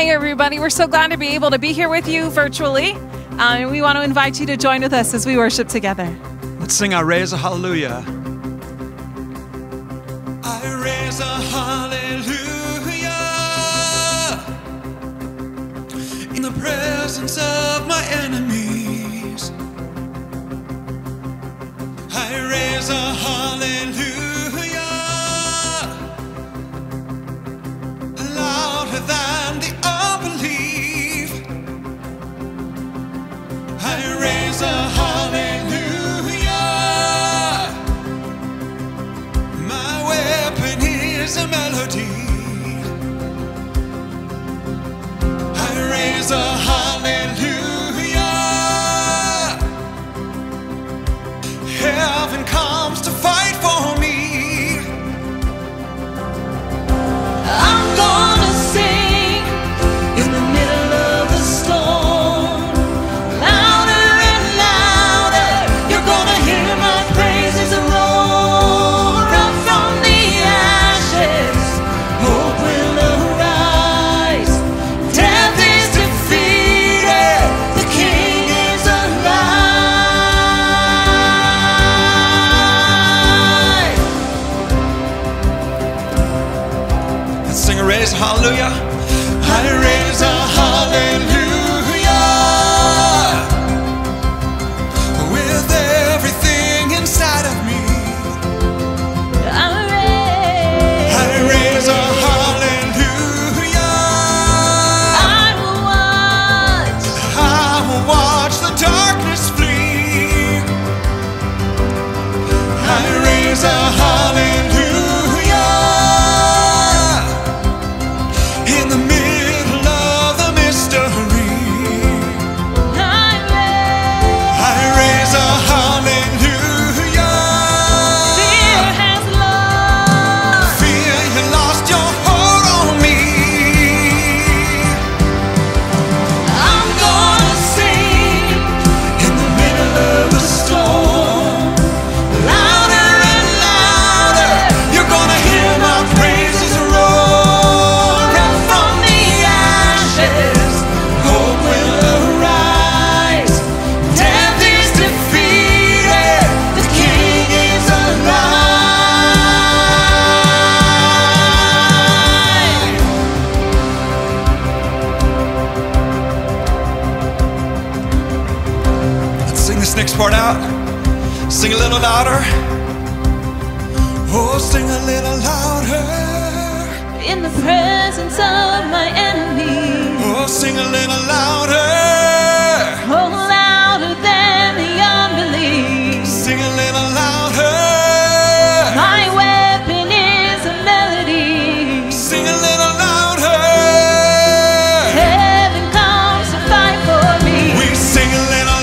Hey everybody, we're so glad to be able to be here with you virtually. And we want to invite you to join with us as we worship together. Let's sing I Raise a Hallelujah. I raise a hallelujah in the presence of my enemies. I raise a hallelujah. Than the unbelief, I raise a hallelujah. My weapon is a melody. I raise a hallelujah. Heaven comes to fight for me. I'm gonna sing. Hallelujah, I raise a hallelujah with everything inside of me. I raise a hallelujah. I will watch the darkness flee. I raise a hallelujah. Part out, sing a little louder. Oh, sing a little louder in the presence of my enemies. Oh, sing a little louder. Oh, louder than the unbelief. Sing a little louder. My weapon is a melody. Sing a little louder. Heaven comes to fight for me. We sing a little louder.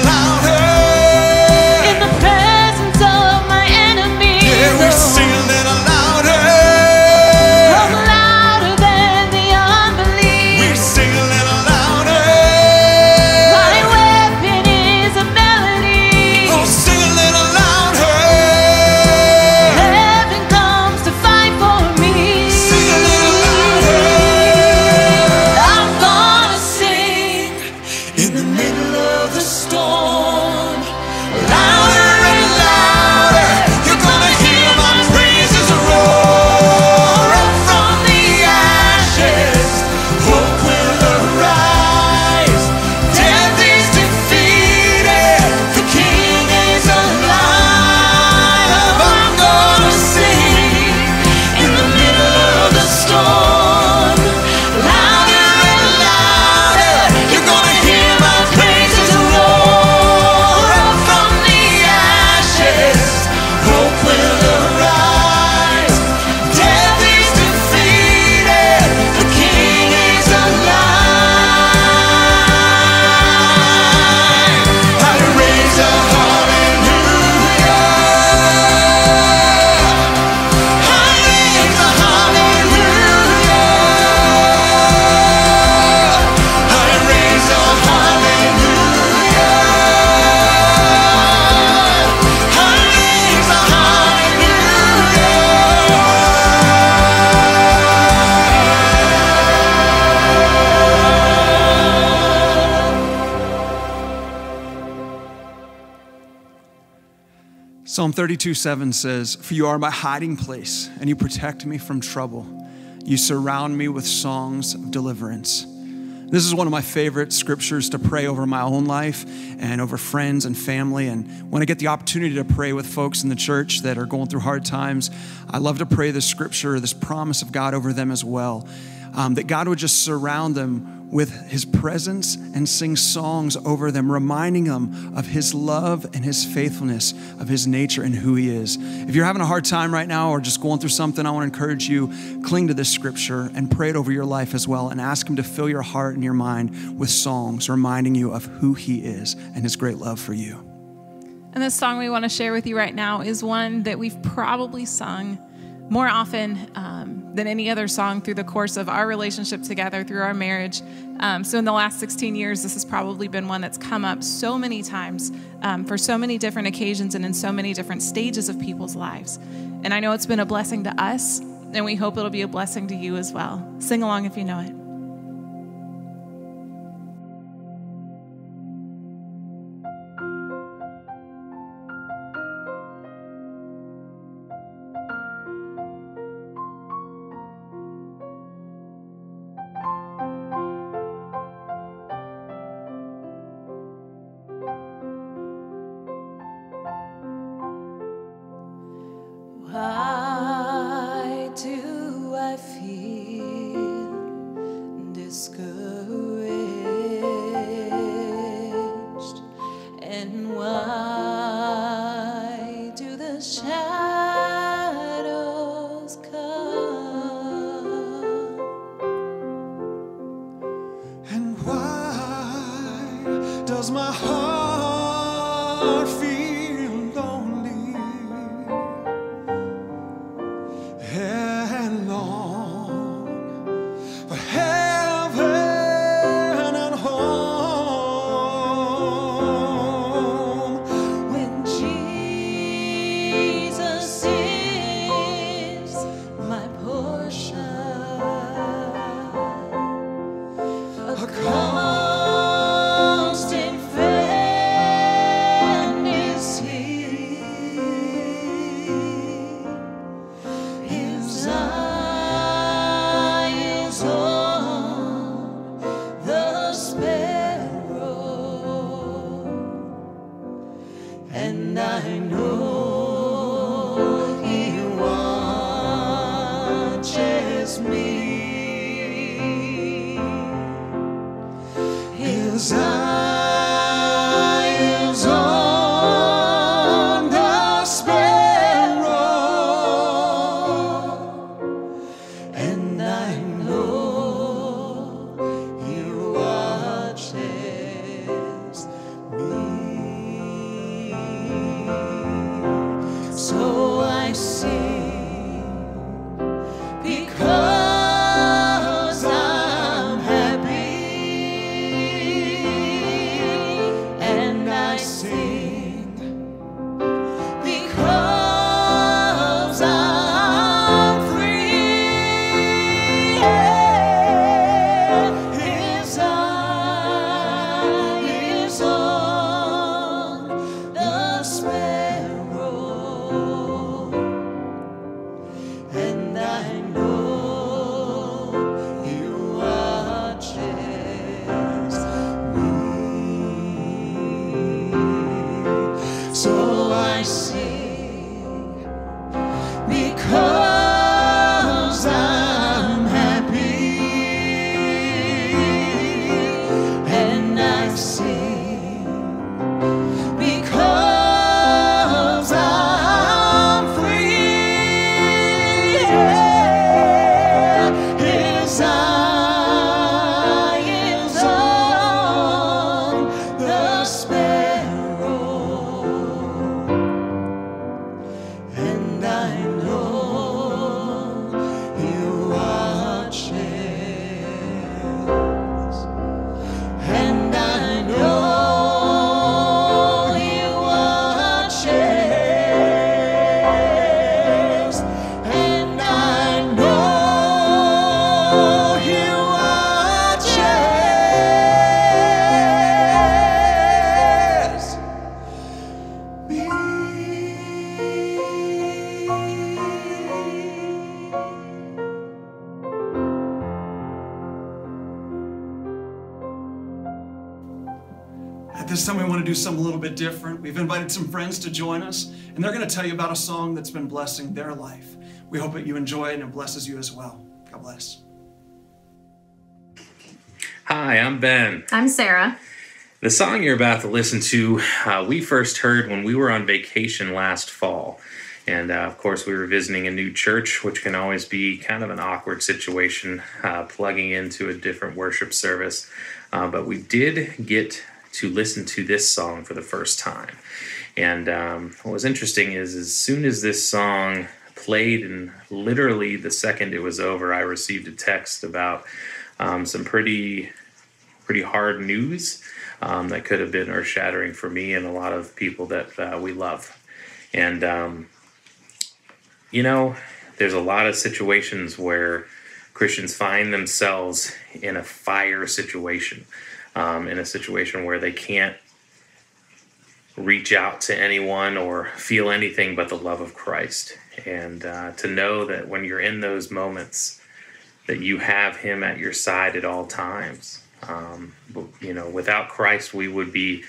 Psalm 32:7 says, "For you are my hiding place, and you protect me from trouble. You surround me with songs of deliverance." This is one of my favorite scriptures to pray over my own life and over friends and family. And when I get the opportunity to pray with folks in the church that are going through hard times, I love to pray this scripture, this promise of God over them as well, that God would just surround them with his presence and sing songs over them, reminding them of his love and his faithfulness, of his nature and who he is. If you're having a hard time right now or just going through something, I want to encourage you, cling to this scripture and pray it over your life as well, and ask him to fill your heart and your mind with songs reminding you of who he is and his great love for you. And this song we want to share with you right now is one that we've probably sung more often than any other song through the course of our relationship together, through our marriage. So in the last 16 years, this has probably been one that's come up so many times for so many different occasions and in so many different stages of people's lives. And I know it's been a blessing to us, and we hope it'll be a blessing to you as well. Sing along if you know it. Why do I feel discouraged? And why do the shadows come? And why does my heart feel because this time we want to do something a little bit different. We've invited some friends to join us, and they're going to tell you about a song that's been blessing their life. We hope that you enjoy it and it blesses you as well. God bless. Hi, I'm Ben. I'm Sarah. The song you're about to listen to, we first heard when we were on vacation last fall. And of course, we were visiting a new church, which can always be kind of an awkward situation, plugging into a different worship service. But we did get to listen to this song for the first time. And what was interesting is as soon as this song played, and literally the second it was over, I received a text about some pretty hard news that could have been earth-shattering for me and a lot of people that we love. And you know, there's a lot of situations where Christians find themselves in a fire situation, in a situation where they can't reach out to anyone or feel anything but the love of Christ. And to know that when you're in those moments, that you have Him at your side at all times. You know, without Christ, we would be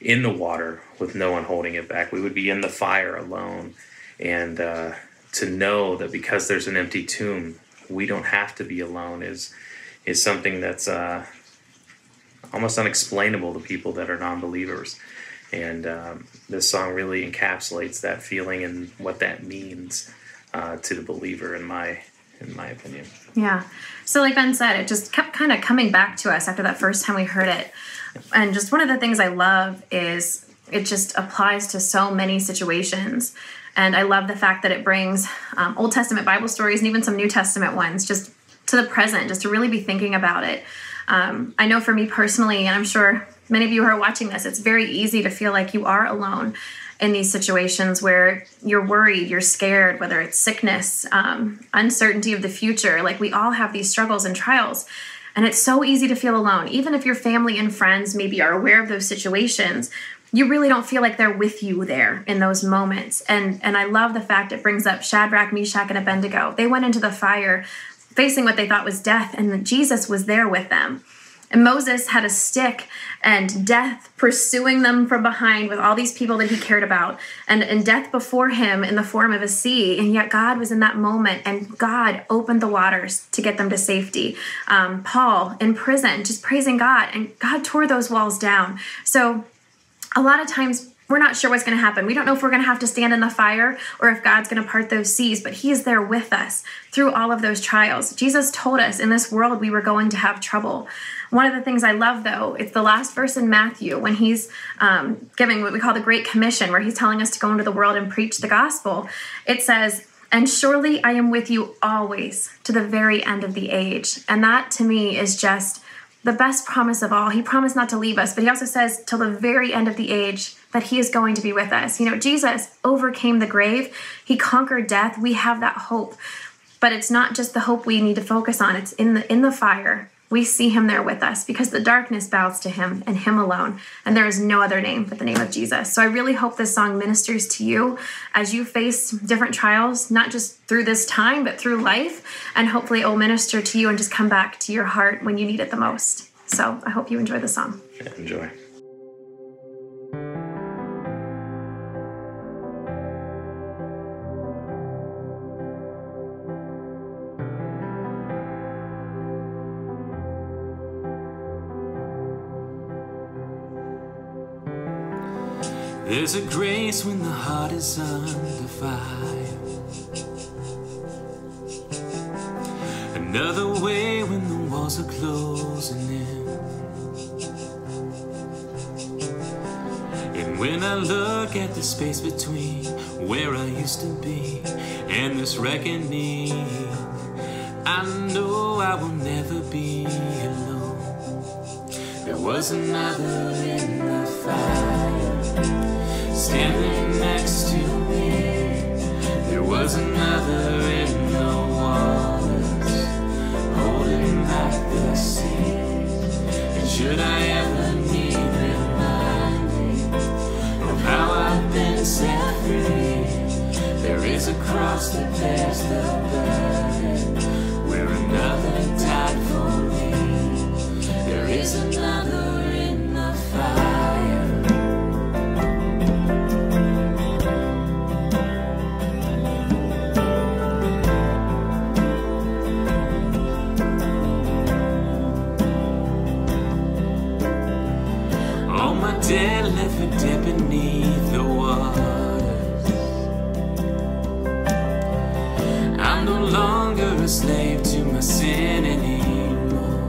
in the water with no one holding it back. We would be in the fire alone. And to know that because there's an empty tomb, we don't have to be alone is something that's almost unexplainable to people that are non-believers. And this song really encapsulates that feeling and what that means to the believer, in my opinion. Yeah. So like Ben said, it just kept kind of coming back to us after that first time we heard it. And just one of the things I love is it just applies to so many situations. And I love the fact that it brings Old Testament Bible stories and even some New Testament ones just to the present, just to really be thinking about it. I know for me personally, and I'm sure many of you who are watching this, it's very easy to feel like you are alone in these situations where you're worried, you're scared, whether it's sickness, uncertainty of the future. Like, we all have these struggles and trials, and it's so easy to feel alone. Even if your family and friends maybe are aware of those situations, you really don't feel like they're with you there in those moments. And I love the fact it brings up Shadrach, Meshach, and Abednego. They went into the fire facing what they thought was death, and Jesus was there with them. And Moses had a stick and death pursuing them from behind with all these people that he cared about, and death before him in the form of a sea. And yet God was in that moment, and God opened the waters to get them to safety. Paul in prison, just praising God, and God tore those walls down. So a lot of times we're not sure what's going to happen. We don't know if we're going to have to stand in the fire or if God's going to part those seas, but He is there with us through all of those trials. Jesus told us in this world we were going to have trouble. One of the things I love, though, it's the last verse in Matthew when He's giving what we call the Great Commission, where He's telling us to go into the world and preach the gospel. It says, "And surely I am with you always to the very end of the age." And that to me is just the best promise of all. He promised not to leave us, but He also says till the very end of the age that He is going to be with us. You know, Jesus overcame the grave. He conquered death. We have that hope, but it's not just the hope we need to focus on. It's in the fire. We see Him there with us because the darkness bows to Him and Him alone. And there is no other name but the name of Jesus. So I really hope this song ministers to you as you face different trials, not just through this time, but through life. And hopefully it will minister to you and just come back to your heart when you need it the most. So I hope you enjoy the song. Yeah, enjoy. There's a grace when the heart is under fire, another way when the walls are closing in. And when I look at the space between where I used to be and this reckoning, I know I will never be alone. There was another in the fire standing next to me. There was another in the waters, holding back the sea. And should I ever need reminding of how I've been set free, there is a cross that bears the burden where another died for me. There is another in the fire, a slave to my sin anymore.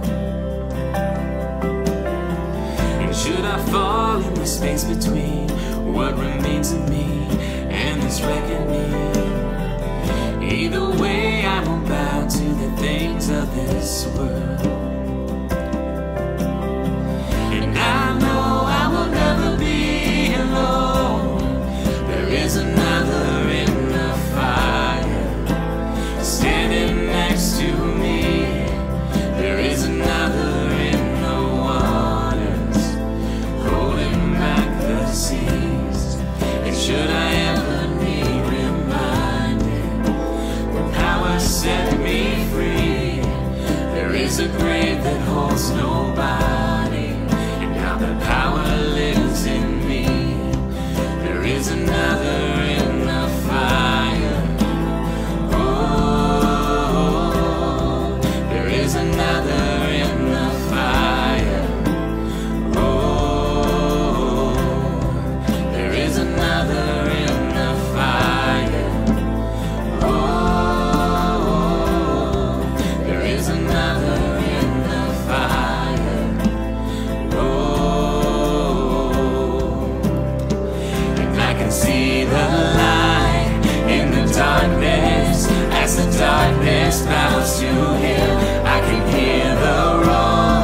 And should I fall in the space between what remains of me and this reckoning, either way I won't bow to the things of this world. A grave that holds nobody, and now the power lives in me. There is another in the fire. Oh, there is another in the fire. Oh, there is another in the fire. Oh, there is another. See the light in the darkness, as the darkness bows to him. I can hear the roar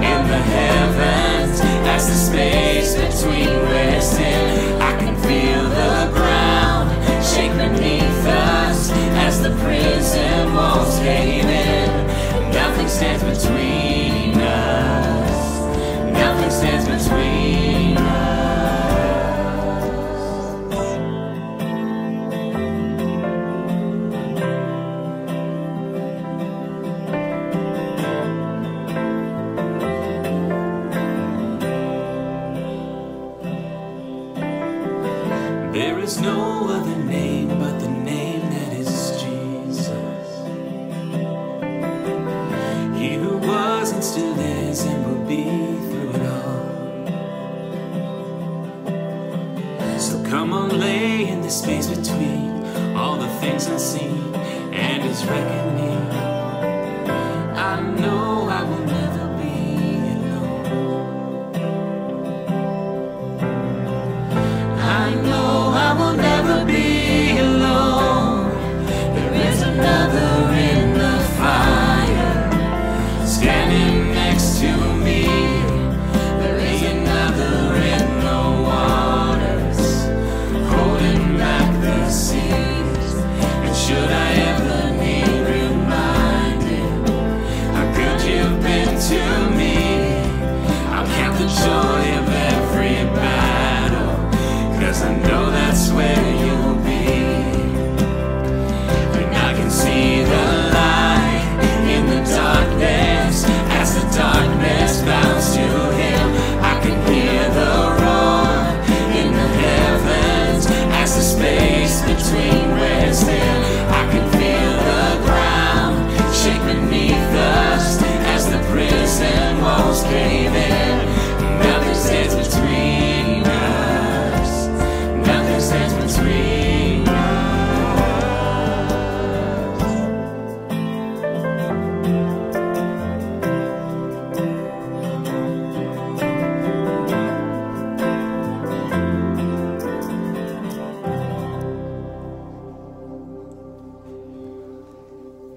in the heavens, as the space between rest and. I can feel the ground shake beneath us, as the prison walls cave in. Nothing stands between us. Nothing stands between us. There is no other name but the name that is Jesus. He who was and still is and will be through it all. So come on, lay in the space between all the things unseen and his reckoning. I know I will never be alone. I know I will never be alone. There is another in the fire, standing next to me. There is another in the waters, holding back the seas. And should I ever need reminding how good you've been to me, I'll count the joy of every battle, 'cause I know that's where you'll be. And I can see the light in the darkness, as the darkness bows to him. I can hear the roar in the heavens, as the space between rest and. I can feel the ground shake beneath us, as the prison walls cave in. Nothing stands between.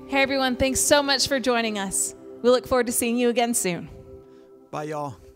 Hey everyone, thanks so much for joining us. We look forward to seeing you again soon. Bye y'all.